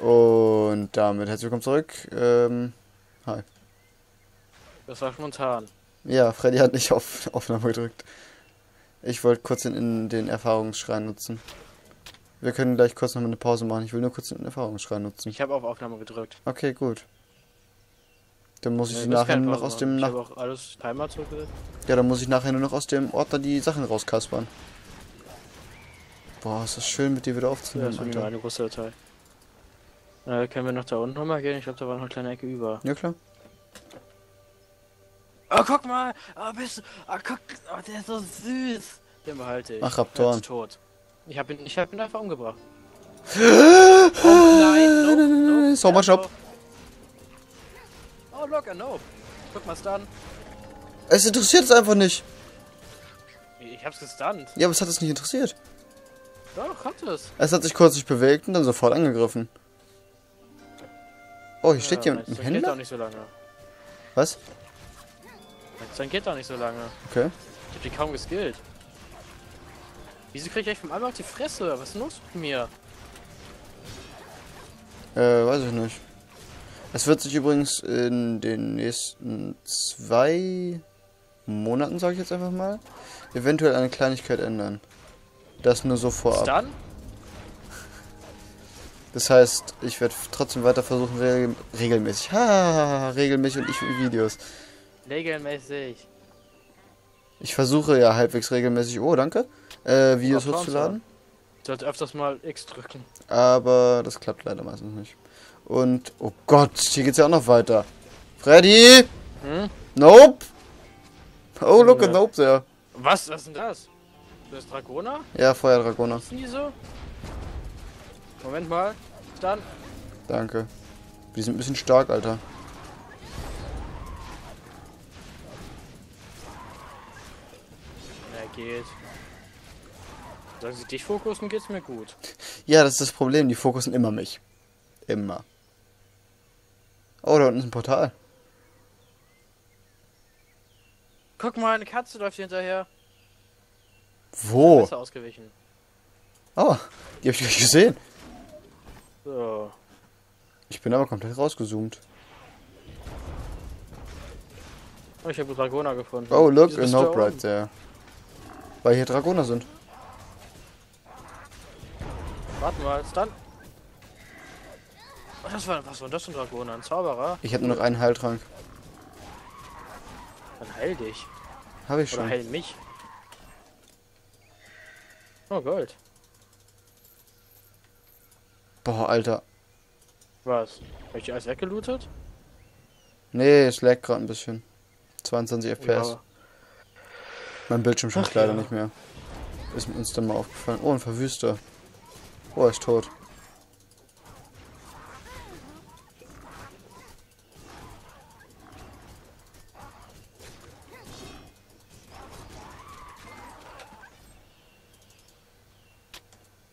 Und damit herzlich willkommen zurück. Hi. Das war spontan. Ja, Freddy hat nicht auf Aufnahme gedrückt. Ich wollte kurz den Erfahrungsschrein nutzen. Wir können gleich kurz noch mal eine Pause machen. Ich will nur kurz den Erfahrungsschrein nutzen. Ich habe auf Aufnahme gedrückt. Okay, gut. Dann muss ich nachher nur noch aus dem... Ich habe auch alles Timer zurückgesetzt. Ja, dann muss ich nachher nur noch aus dem Ordner die Sachen rauskaspern. Boah, ist das schön, mit dir wieder aufzunehmen. Ja, das ist nur eine große Datei. Können wir noch da unten nochmal gehen? Ich glaube, da war noch eine kleine Ecke über. Ja, klar. Oh, guck mal! Oh, guck! Oh, der ist so süß! Den behalte ich. Ach, Raptoren. Der ist tot. Ich hab ihn einfach umgebracht. Oh, nein! Nope, nope, so much up! Oh, look, nope! Guck mal, stun! Es interessiert es einfach nicht! Ich hab's gestunt. Ja, aber es hat es nicht interessiert. Doch, hat es. Es hat sich kurz nicht bewegt und dann sofort angegriffen. Oh, hier steht jemand. Das geht doch nicht so lange. Was? Das geht doch nicht so lange. Okay. Ich hab die kaum geskillt. Wieso krieg ich echt vom einmal auf die Fresse? Was ist los mit mir? Weiß ich nicht. Es wird sich übrigens in den nächsten 2 Monaten, sag ich jetzt einfach mal, eventuell eine Kleinigkeit ändern. Das nur so vorab. Dann? Das heißt, ich werde trotzdem weiter versuchen, regelmäßig. Ha, regelmäßig und ich für Videos. Regelmäßig. Ich versuche ja halbwegs regelmäßig, oh danke, Videos hochzuladen. Ich sollte öfters mal X drücken. Aber das klappt leider meistens nicht. Und, oh Gott, hier geht's ja auch noch weiter. Freddy! Hm? Nope! Oh, look at nope there. Was? Was ist denn das? Das ist Dragoner? Ja, Feuerdragoner. Was sind die so? Moment mal. Dann. Danke. Die sind ein bisschen stark, Alter. Na, geht. Sollen sie dich fokussen, geht's mir gut. Ja, das ist das Problem. Die fokussen immer mich. Immer. Oh, da unten ist ein Portal. Guck mal, eine Katze läuft hier hinterher. Wo? Besser ausgewichen. Oh, die hab ich gleich gesehen. So. Ich bin aber komplett rausgezoomt. Oh, ich habe Dragoner gefunden. Oh, look, a nope right there. Weil hier Dragoner sind. Warte mal, dann. Was war das für ein Dragoner? Ein Zauberer? Ich habe nur noch einen Heiltrank. Dann heil dich. Habe ich schon. Oder heil mich. Oh, Gold. Boah, Alter. Was? Hab ich alles weggelootet? Nee, es laggt gerade ein bisschen. 22 FPS. Ja. Mein Bildschirm schafft leider nicht mehr. Ist mir uns dann mal aufgefallen. Oh, ein Verwüster. Oh, er ist tot.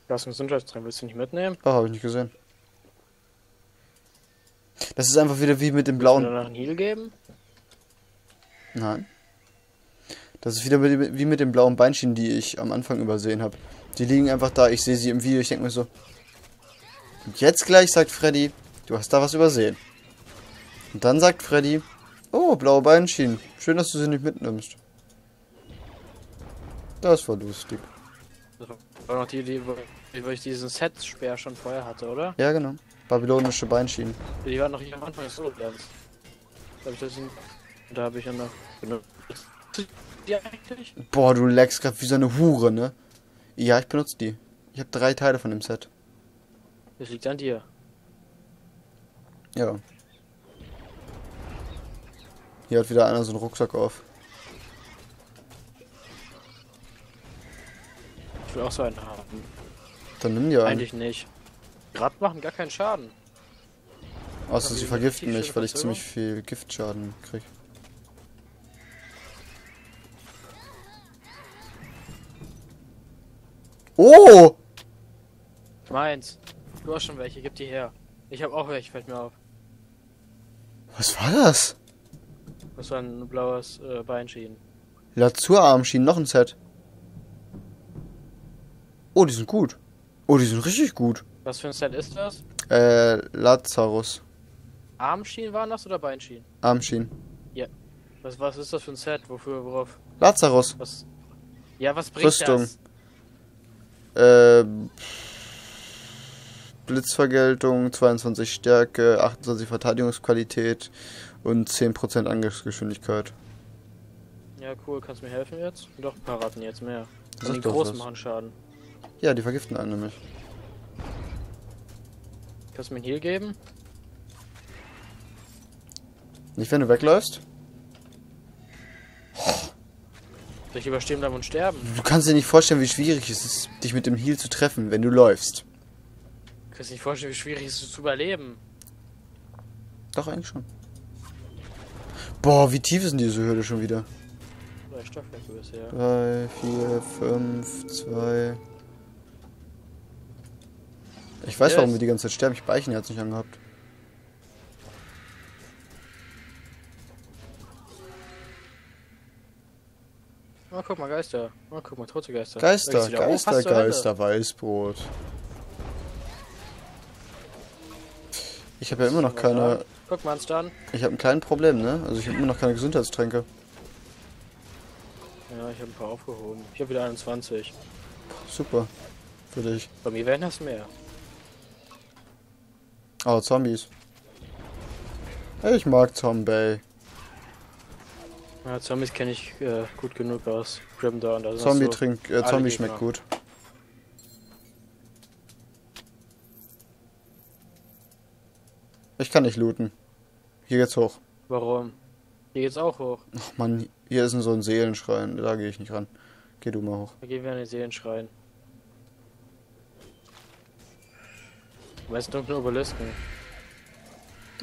Da ist ein Gesundheitstrain, willst du nicht mitnehmen? Oh, hab ich nicht gesehen. Das ist einfach wieder wie mit dem blauen... Willst du danach einen Heal geben? Nein. Das ist wieder wie mit den blauen Beinschienen, die ich am Anfang übersehen habe. Die liegen einfach da, ich sehe sie im Video, ich denke mir so... Und jetzt gleich sagt Freddy, du hast da was übersehen. Und dann sagt Freddy, oh, blaue Beinschienen, schön, dass du sie nicht mitnimmst. Das war lustig. Das war noch die, wo ich diesen Set-Speer schon vorher hatte, oder? Ja, genau. Babylonische Beinschienen. Die waren noch hier am Anfang des Solo-Plans. Da habe ich ja noch... Die eigentlich? Boah, du lagst gerade wie so eine Hure, ne? Ja, ich benutze die. Ich habe 3 Teile von dem Set. Das liegt an dir. Ja. Hier hat wieder einer so einen Rucksack auf. Ich will auch so einen haben. Dann nimm dir einen. Eigentlich nicht. Gerade machen gar keinen Schaden. Außer sie vergiften mich, weil ich ziemlich viel Giftschaden kriege. Oh! Meins. Du hast schon welche, gib die her. Ich habe auch welche, fällt mir auf. Was war das? Das war ein blaues Beinschienen. Lazurarmschienen, noch ein Set. Oh, die sind gut. Oh, die sind richtig gut. Was für ein Set ist das? Lazarus. Armschienen waren das oder Beinschienen? Armschienen. Ja. Was ist das für ein Set? Worauf? Lazarus. Was? Ja, was bringt Rüstung. Das? Blitzvergeltung, 22 Stärke, 28 Verteidigungsqualität und 10% Angriffsgeschwindigkeit. Ja, cool. Kannst du mir helfen jetzt? Doch, ein paar Ratten jetzt mehr. Das die großen machen Schaden. Ja, die vergiften einen nämlich. Kannst du mir einen Heal geben? Nicht, wenn du wegläufst? Soll ich überstehen bleiben und sterben? Du kannst dir nicht vorstellen, wie schwierig es ist, dich mit dem Heal zu treffen, wenn du läufst. Du kannst dir nicht vorstellen, wie schwierig es ist, zu überleben. Doch, eigentlich schon. Boah, wie tief ist denn diese Höhle schon wieder? 3, 4, 5, 2... Ich weiß, warum wir die ganze Zeit sterben. Ich hab Eichenherz nicht angehabt. Oh, guck mal, Geister. Oh, guck mal, tote Geister. Geister, Weißbrot. Ich habe ja immer noch keine... Guck mal, Stan. Ich habe ein kleines Problem, ne? Also ich habe immer noch keine Gesundheitstränke. Ja, ich habe ein paar aufgehoben. Ich habe wieder 21. Super. Für dich. Bei mir werden das mehr. Oh, Zombies. Ich mag Zombie. Ja, Zombies kenne ich gut genug aus Grimdarn. Also Zombie schmeckt gut. Ich kann nicht looten. Hier geht's hoch. Warum? Hier geht's auch hoch. Ach man, hier ist so ein Seelenschrein. Da gehe ich nicht ran. Geh du mal hoch. Da gehen wir an den Seelenschrein. Weißt du, dunkle Obelisken.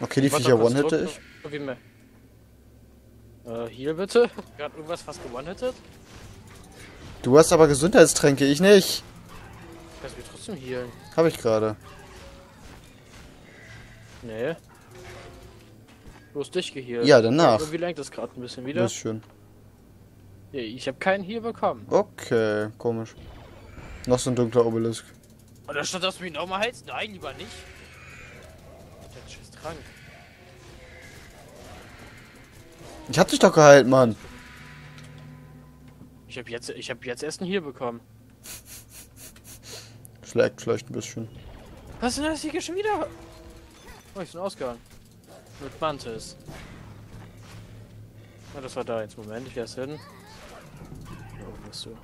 Okay, die Viecher one-hitte ich. Heal bitte? Gerade irgendwas fast ge-one-hittet? Du hast aber Gesundheitstränke, ich nicht. Kannst du mich trotzdem healen? Hab ich gerade. Nee. Du hast dich gehealt. Ja, danach. Wie lenkt das gerade ein bisschen wieder? Das ist schön. Ich habe keinen Heal bekommen. Okay, komisch. Noch so ein dunkler Obelisk. Und da stand, dass du ihn auch mal heilst? Nein, lieber nicht. Der scheiß Trank. Ich hab dich doch geheilt, Mann. Ich hab jetzt Essen hier bekommen. Schlägt vielleicht ein bisschen. Was ist denn das? Hier geht schon wieder. Oh, ich bin ausgegangen. Mit Mantis. Ja, das war da jetzt. Moment, ich wär's hin. Da oben bist du.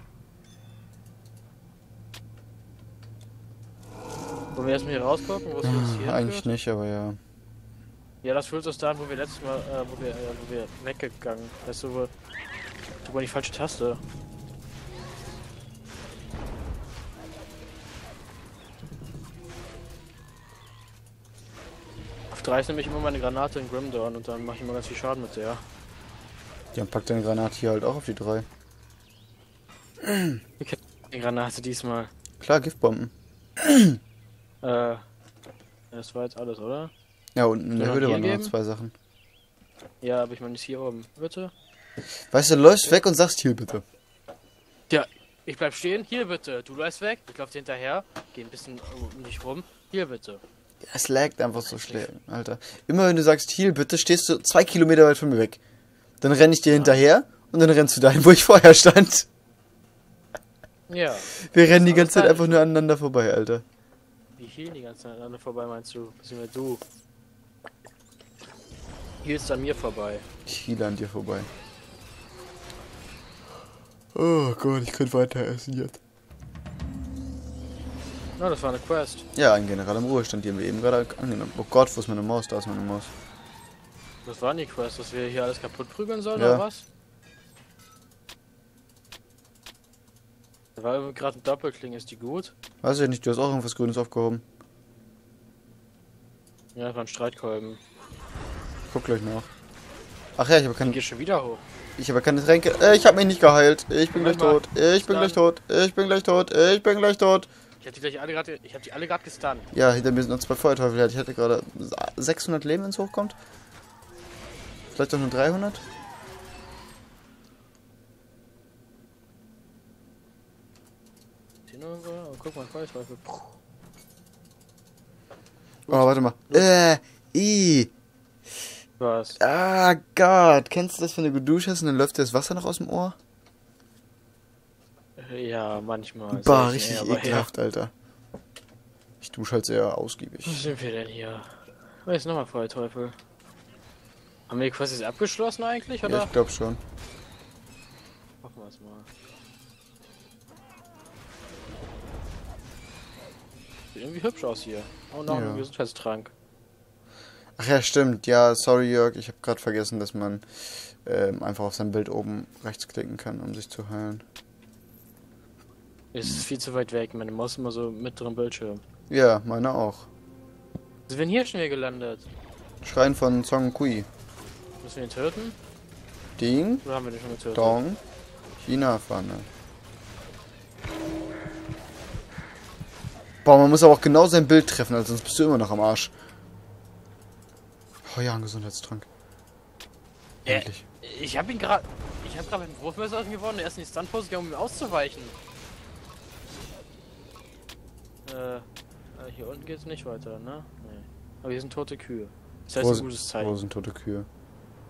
Wollen wir erstmal hier rausgucken, was uns hier eigentlich nicht, aber ja. Ja, das fühlt uns da an, wo wir letztes Mal, wo wir weggegangen. Weißt du, wo war die falsche Taste? Auf 3 ist nämlich immer meine Granate in Grimdarn und dann mache ich immer ganz viel Schaden mit der. Ja, pack deine Granate hier halt auch auf die 3. Ich hab die Granate diesmal. Klar, Giftbomben. Das war jetzt alles, oder? Ja, unten in der Höhle waren noch 2 Sachen. Ja, aber ich meine, ist hier oben. Bitte? Weißt du, du läufst weg und sagst hier bitte. Ja, ich bleib stehen. Hier bitte. Du läufst weg. Ich lauf dir hinterher. Geh ein bisschen um dich rum. Hier bitte. Es laggt einfach so schlimm, Alter. Immer wenn du sagst hier bitte, stehst du 2 Kilometer weit von mir weg. Dann renne ich dir hinterher und dann rennst du dahin, wo ich vorher stand. Ja. Wir rennen die ganze Zeit einfach nur aneinander vorbei, Alter. Wir healen die ganze Zeit aneinander vorbei, meinst du? Beziehungsweise du. Healst an mir vorbei. Ich heal an dir vorbei. Oh Gott, ich könnte weiter essen jetzt. Na, das war eine Quest. Ja, ein General im Ruhestand, die haben wir eben gerade angenommen. Oh Gott, wo ist meine Maus? Da ist meine Maus. Was war die Quest? Dass wir hier alles kaputt prügeln sollen, ja, oder was? Da war gerade ein Doppelkling, ist die gut? Weiß ich nicht, du hast auch irgendwas Grünes aufgehoben. Ja, das waren Streitkolben. Guck gleich nach. Ach ja, ich habe keine... Ich geh schon wieder hoch. Ich habe keine Tränke. Ich habe mich nicht geheilt. Ich bin gleich tot. Ich bin gleich tot. Ich bin gleich tot. Ich bin gleich tot. Ich hab die gleich alle gerade... Ich hab die alle gerade gestunt. Ja, hinter mir sind noch 2 Feuerteufel. Ich hatte gerade 600 Leben, wenn es hochkommt. Vielleicht doch nur 300. Guck mal, Feuerteufel. Oh, warte mal. Was? Ah, Gott. Kennst du das, wenn du geduscht hast und dann läuft dir das Wasser noch aus dem Ohr? Ja, manchmal. Bah, richtig ekelhaft, ja. Alter. Ich dusche halt sehr ausgiebig. Wo sind wir denn hier? Oh, jetzt nochmal voll Teufel. Haben wir quasi abgeschlossen eigentlich, oder? Ja, ich glaube schon. Machen wir es mal. Sieht irgendwie hübsch aus hier. Oh, noch ein Gesundheitstrank. Ach ja, stimmt. Ja, sorry Jörg, ich habe gerade vergessen, dass man einfach auf sein Bild oben rechts klicken kann, um sich zu heilen. Ist viel zu weit weg, meine Maus ist immer so mit drin Bildschirm. Ja, meine auch. Wir sind hier schnell gelandet. Schrein von Zhong Kui. Müssen wir ihn töten? Ding. Oder haben wir den schon getötet? Dong. China-Pfanne. Boah, man muss aber auch genau sein Bild treffen, also sonst bist du immer noch am Arsch. Oh ja, ein Gesundheitstrank. Endlich. Ich hab ihn gerade. Ich hab gerade mit dem Wurfmesser aus ihm gewonnen, der ist in die Stuntpose gegangen, um ihm auszuweichen. Hier unten geht's nicht weiter, ne? Nee. Aber hier sind tote Kühe. Das heißt, ein gutes Zeichen. Wo sind tote Kühe?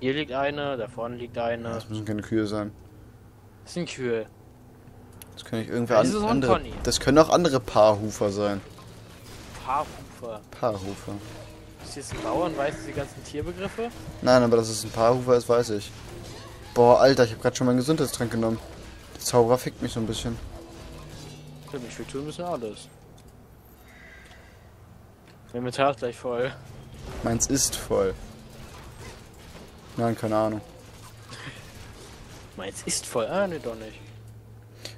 Hier liegt eine, da vorne liegt eine. Ja, das müssen keine Kühe sein. Das sind Kühe. Das können nicht irgendwer andere. Das können auch andere Paarhufer sein. Paarhufer? Paarhufer. Ist jetzt ein Bauer und weiß diese ganzen Tierbegriffe? Nein, aber dass es ein Paarhufer ist, weiß ich. Boah, Alter, ich habe gerade schon meinen Gesundheitstrank genommen. Der Zauberer fickt mich so ein bisschen. Stimmt, ich will tun müssen alles. Mein Inventar ist gleich voll. Meins ist voll. Nein, keine Ahnung. Meins ist voll. Ah, ne, doch nicht.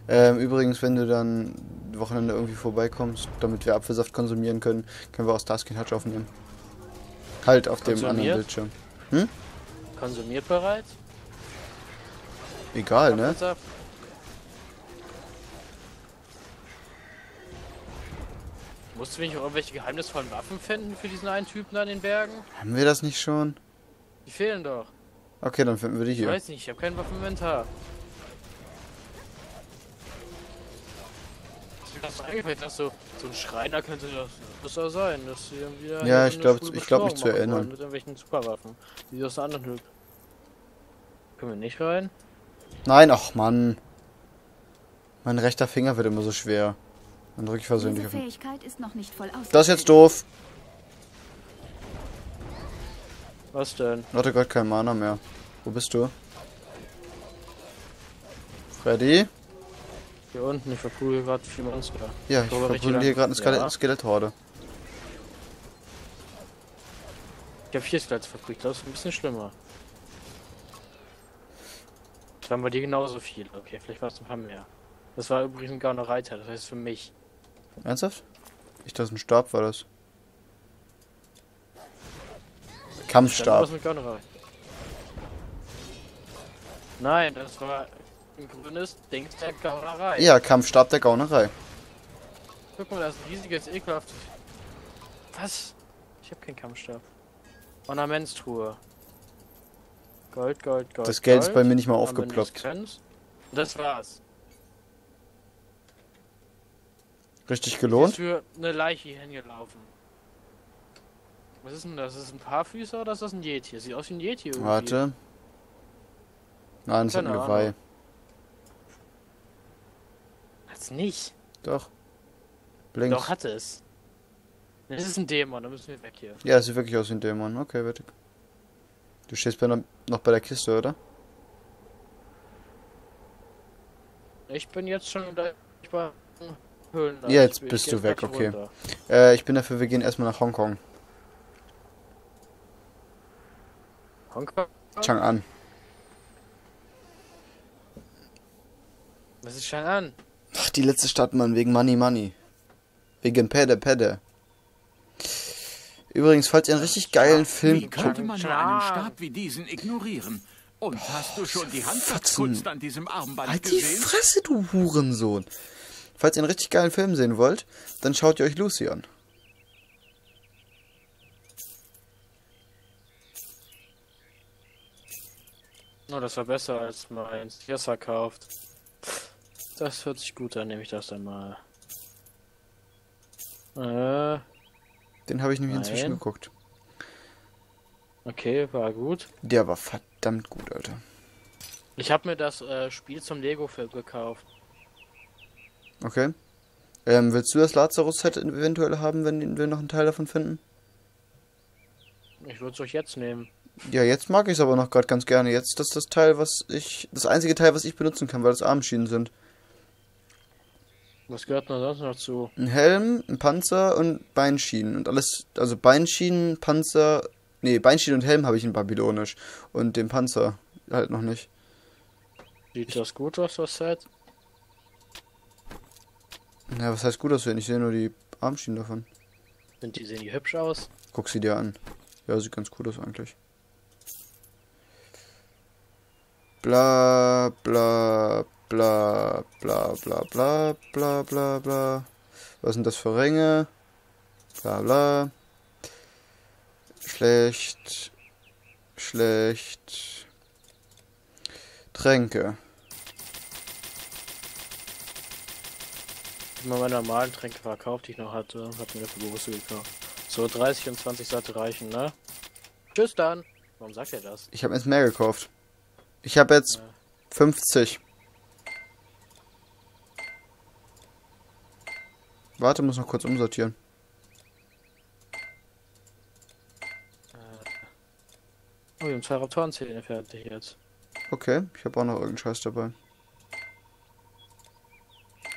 Übrigens, wenn du dann Wochenende irgendwie vorbeikommst, damit wir Apfelsaft konsumieren können, können wir aus Starskin Hutch aufnehmen. Halt auf dem anderen Bildschirm. Hm? Konsumiert bereits? Egal, ne? Musst du nicht auch irgendwelche geheimnisvollen Waffen finden für diesen einen Typen da in den Bergen? Haben wir das nicht schon? Die fehlen doch. Okay, dann finden wir die hier. Ich weiß nicht, ich habe keinen Waffeninventar. Dass so ein Schreiner könnte das da sein, dass sie dann wieder. Ja, ich glaube mich zu erinnern. Mit irgendwelchen Superwaffen, die aus der anderen Höhle. Können wir nicht rein? Nein, ach Mann. Mein rechter Finger wird immer so schwer. Dann drücke ich versöhnlich auf ihn. Das ist jetzt doof. Was denn? Warte Gott, kein Mana mehr. Wo bist du? Freddy? Hier unten, ich verprügel gerade viel Monster. Ja, ich verprügel hier gerade eine Skeletthorde. Ich hab 4 Skelette verprügelt, das ist ein bisschen schlimmer. Das waren bei dir genauso viel. Okay, vielleicht war es ein paar mehr. Das war übrigens gar noch Reiter, das heißt für mich. Ernsthaft? Ich dachte, ein Stab war das. Kampfstab. Nein, das war ein grünes Ding der Gaunerei. Ja, Kampfstab der Gaunerei. Guck mal, das ist ein riesiges, ekelhaftes. Was? Ich hab keinen Kampfstab. Ornamentstruhe. Gold, Gold, Gold. Das Geld ist bei mir nicht mal aufgeploppt. Das war's. Richtig gelohnt? Für eine Leiche hingelaufen. Was ist denn das? Ist das ein Paarfüßer oder ist das ein Yeti? Sieht aus wie ein Yeti irgendwie. Warte. Nein, das hat ein Geweih. Hat's nicht. Doch. Blinkt. Doch, hatte es. Das ist ein Dämon, da müssen wir weg hier. Ja, es sieht wirklich aus wie ein Dämon. Okay, warte. Du stehst noch bei der Kiste, oder? Ich bin jetzt schon gleich bei... Ja, jetzt bist du weg, okay. Ich bin dafür, wir gehen erstmal nach Hongkong. Hongkong? Chang'an. Was ist Chang'an? Ach, die letzte Stadt, Mann, wegen Money Money. Wegen Pedde Pedde. Übrigens, falls ihr einen richtig geilen Film... Wie könnte man nur einen Stab wie diesen ignorieren? Und hast du schon die Handkunst an diesem Armband gesehen? Halt die Fresse, du Hurensohn! Falls ihr einen richtig geilen Film sehen wollt, dann schaut ihr euch Lucy an. Oh, das war besser als meins. Ich hab's verkauft. Das hört sich gut an, nehme ich das dann mal. Den habe ich nämlich inzwischen geguckt. Okay, war gut. Der war verdammt gut, Alter. Ich habe mir das Spiel zum Lego-Film gekauft. Okay. Willst du das Lazarus-Set eventuell haben, wenn wir noch einen Teil davon finden? Ich würde es euch jetzt nehmen. Ja, jetzt mag ich es aber noch gerade ganz gerne. Jetzt ist das Teil, was ich... Das einzige Teil, was ich benutzen kann, weil das Armschienen sind. Was gehört denn sonst noch zu? Ein Helm, ein Panzer und Beinschienen. Und alles... Also Beinschienen, Panzer... Nee, Beinschienen und Helm habe ich in Babylonisch. Und den Panzer halt noch nicht. Sieht das gut aus, das Set? Na, was heißt gut aussehen? Ich sehe nur die Armschienen davon. Und die sehen die hübsch aus? Guck sie dir an. Ja, sieht ganz cool aus eigentlich. Bla bla bla bla bla bla bla bla bla. Was sind das für Ringe? Bla bla. Schlecht. Schlecht. Tränke. Ich habe meine normalen Tränke verkauft, die ich noch hatte. Hab mir dafür bewusst gekauft. So, 30 und 20 sollte reichen, ne? Tschüss dann! Warum sagt er das? Ich habe jetzt mehr gekauft. Ich habe jetzt 50. Warte, muss noch kurz umsortieren. Oh, wir haben zwei Raptorenzähne fertig jetzt. Okay, ich habe auch noch irgendeinen Scheiß dabei.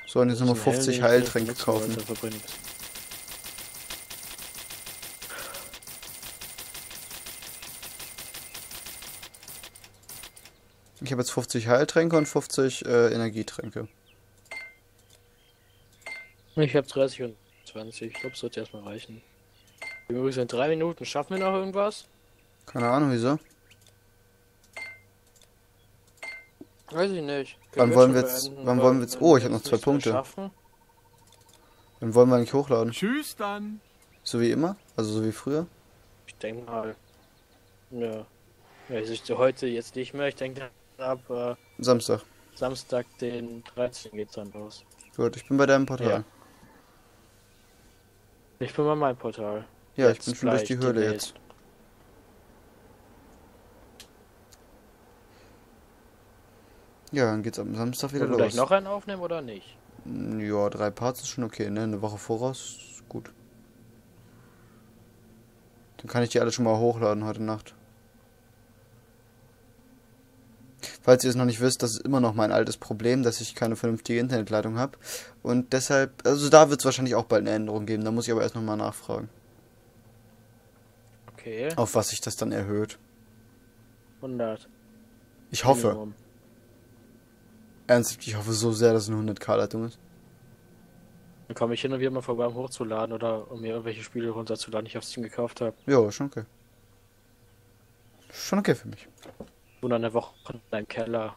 So, und jetzt nochmal 50 Heiltränke kaufen. Ich habe jetzt 50 Heiltränke und 50 Energietränke. Ich habe 30 und 20. Ich glaube, es sollte erstmal reichen. Übrigens in 3 Minuten. Schaffen wir noch irgendwas? Keine Ahnung, wieso. Weiß ich nicht. Wann wollen wir jetzt... Oh, ich habe noch 2 Punkte. Schaffen? Wann wollen wir eigentlich hochladen? Tschüss dann! So wie immer? Also so wie früher? Ich denke mal... Ja. Also ich heute jetzt nicht mehr. Ich denke... Ab Samstag. Samstag, den 13. geht's dann raus. Gut, ich bin bei deinem Portal. Ja. Ich bin bei meinem Portal. Ja, jetzt ich bin schon durch die Höhle jetzt. Ja, dann geht's am Samstag wieder los. Soll ich noch einen aufnehmen oder nicht? Ja, 3 Parts ist schon okay, ne? Eine Woche voraus ist gut. Dann kann ich die alle schon mal hochladen heute Nacht. Falls ihr es noch nicht wisst, das ist immer noch mein altes Problem, dass ich keine vernünftige Internetleitung habe. Und deshalb, also da wird es wahrscheinlich auch bald eine Änderung geben, da muss ich aber erst nochmal nachfragen. Okay. Auf was sich das dann erhöht. 100. Ich hoffe. Minimum. Ernsthaft, ich hoffe so sehr, dass es eine 100K-Leitung ist. Dann komme ich hin und wieder mal vorbei, um hochzuladen oder um mir irgendwelche Spiele runterzuladen, die ich auf Steam gekauft habe. Jo, schon okay. Schon okay für mich. Und an der Woche in deinem Keller.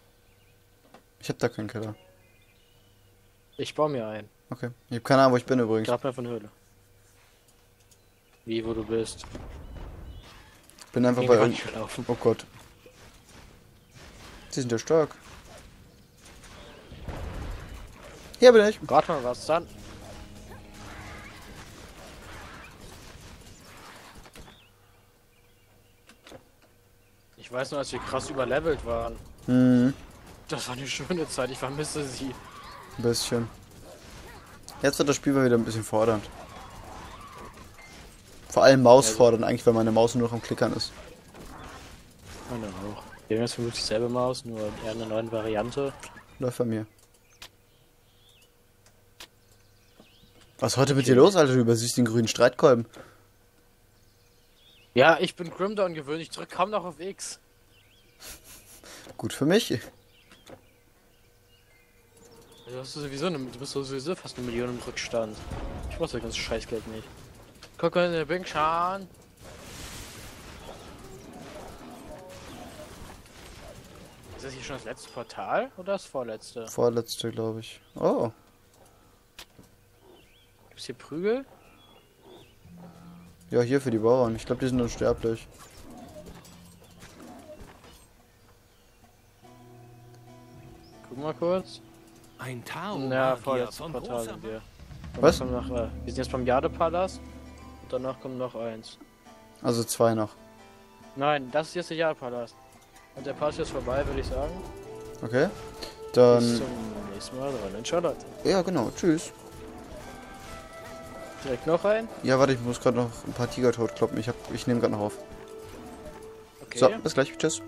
Ich habe da keinen Keller. Ich baue mir einen. Okay. Ich habe keine Ahnung, wo ich bin übrigens. Grab mir von Höhle. Wie, wo du bist. Ich bin einfach bei euch gelaufen. Oh Gott. Sie sind ja stark. Hier bin ich. Warte mal, was dann? Ich weiß nur, als wir krass überlevelt waren. Mhm. Das war eine schöne Zeit, ich vermisse sie. Ein bisschen. Jetzt wird das Spiel wieder ein bisschen fordernd. Vor allem Maus fordernd, eigentlich, weil meine Maus nur noch am Klickern ist. Meine auch. Wir haben jetzt vermutlich dieselbe Maus, nur eher eine neue Variante. Läuft bei mir. Was ist heute mit dir los, Alter? Du übersiehst den grünen Streitkolben. Ja, ich bin Grimdawn gewöhnt, ich drück kaum noch auf X. Gut für mich. Also hast du sowieso du bist sowieso fast eine Million im Rückstand. Ich brauch das ganze Scheißgeld nicht. Guck mal in der Bank schauen. Ist das hier schon das letzte Portal oder das vorletzte? Vorletzte, glaube ich. Oh. Gibt's hier Prügel? Ja, hier für die Bauern. Ich glaube, die sind unsterblich. Guck mal kurz. Ein Tau. Na, vorletztes Portal sind wir. Was? Wir sind jetzt beim Jadepalast. danach kommt noch eins. Also zwei noch. Nein, das ist jetzt der Jagdpalast. Und der Part ist jetzt vorbei, würde ich sagen. Okay. Dann. Bis zum nächsten Mal rein in Charlotte. Ja, genau. Tschüss. Direkt noch ein? Ja, warte, ich muss gerade noch ein paar Tiger tot kloppen. Ich nehme gerade noch auf. Okay. So, bis gleich. Tschüss.